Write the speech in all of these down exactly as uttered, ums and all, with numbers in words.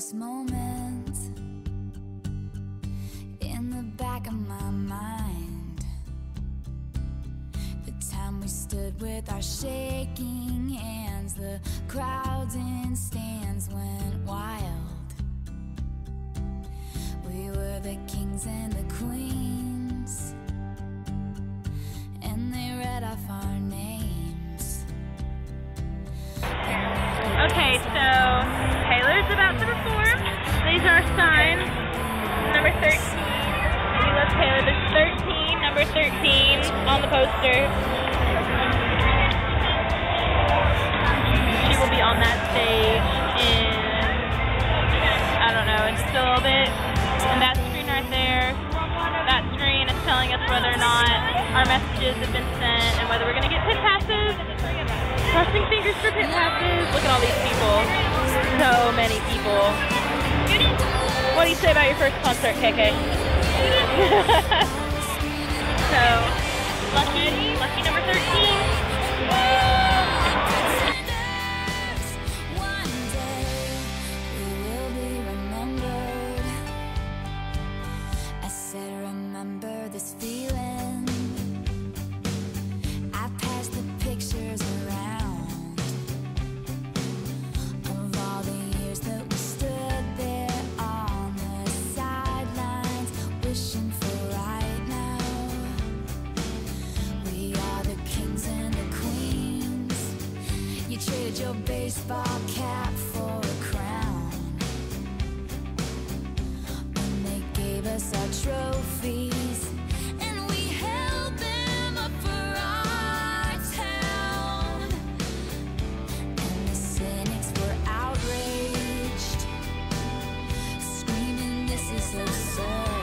this moment in the back of my mind. The time we stood with our shaking hands, the crowds in stands went wild. We were the kings and the queens, and they read off our names. Okay, so Taylor's about to perform. These are signs. Number thirteen. We love Taylor. There's thirteen, number thirteen on the poster. She will be on that stage in, I don't know, in just a little bit. And that screen right there, that screen is telling us whether or not our messages have been sent and whether we're going to get pit passes. Crossing fingers for pit passes. Look at all these people. So many people. What do you say about your first concert, K K? So, lucky, lucky number thirteen. One day we will be remembered. I said, remember this feeling. I passed the pictures around. Your baseball cap for a crown. When they gave us our trophies and we held them up for our town, and the cynics were outraged, screaming, "This is absurd."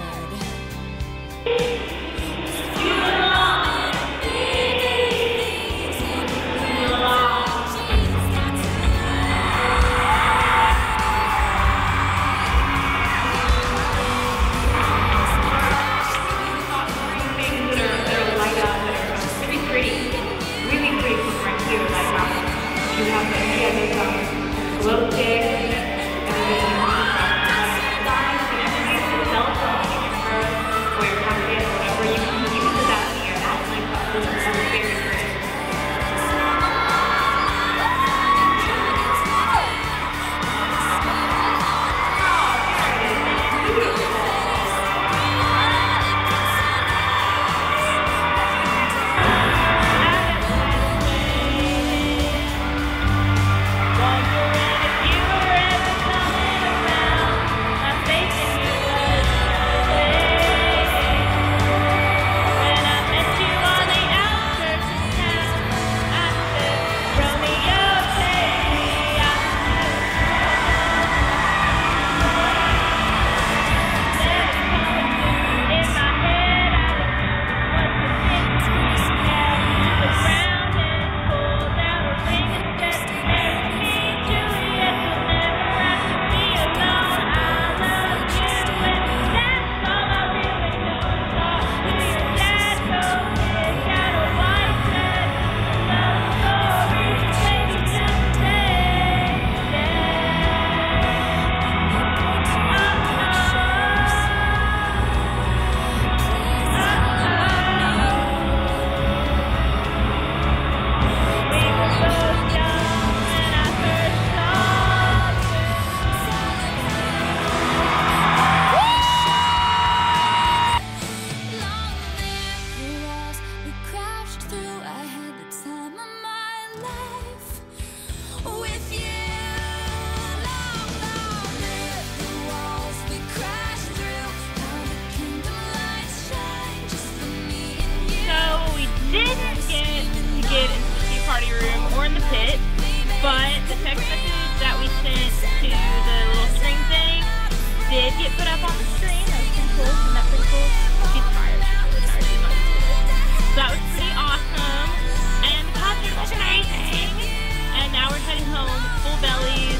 Room or in the pit, but the text message that we sent to the little string thing did get put up on the screen. That was pretty cool. Isn't that pretty cool? She's tired. She's tired. She's tired. So that was pretty awesome. And the concert was amazing. And now we're heading home with full bellies.